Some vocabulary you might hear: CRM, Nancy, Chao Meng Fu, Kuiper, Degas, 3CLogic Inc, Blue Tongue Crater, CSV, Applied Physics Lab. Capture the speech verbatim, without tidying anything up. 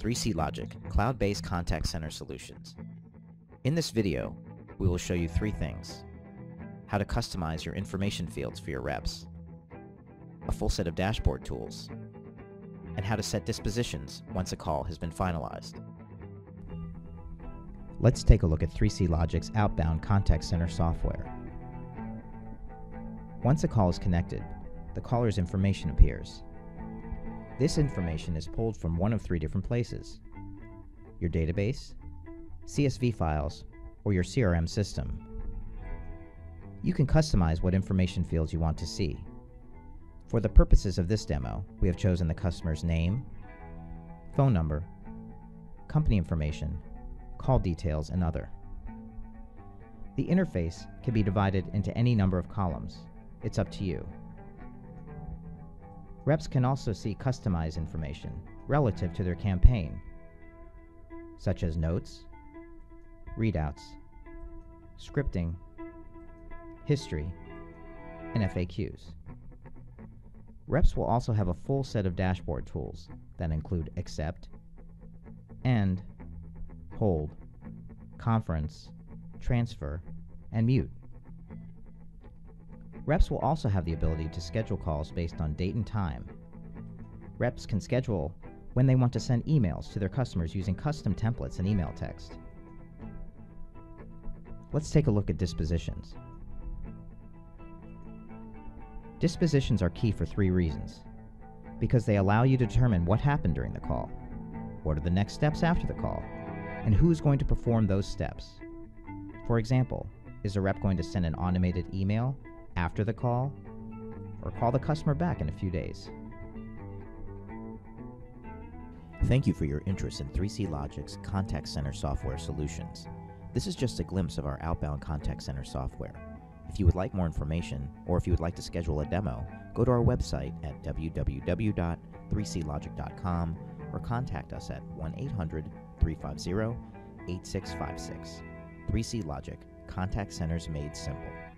three C Logic, cloud-based contact center solutions. In this video, we will show you three things. How to customize your information fields for your reps, a full set of dashboard tools, and how to set dispositions once a call has been finalized. Let's take a look at three C Logic's outbound contact center software. Once a call is connected, the caller's information appears. This information is pulled from one of three different places: your database, C S V files, or your C R M system. You can customize what information fields you want to see. For the purposes of this demo, we have chosen the customer's name, phone number, company information, call details, and other. The interface can be divided into any number of columns. It's up to you. Reps can also see customized information relative to their campaign, such as notes, readouts, scripting, history, and F A Qs. Reps will also have a full set of dashboard tools that include accept, end, hold, conference, transfer, and mute. Reps will also have the ability to schedule calls based on date and time. Reps can schedule when they want to send emails to their customers using custom templates and email text. Let's take a look at dispositions. Dispositions are key for three reasons: because they allow you to determine what happened during the call, what are the next steps after the call, and who is going to perform those steps. For example, is a rep going to send an automated email after the call, or call the customer back in a few days? Thank you for your interest in three C Logic's contact center software solutions. This is just a glimpse of our outbound contact center software. If you would like more information, or if you would like to schedule a demo, go to our website at w w w dot three C logic dot com or contact us at one eight hundred, three five zero, eight six five six. three C Logic, contact centers made simple.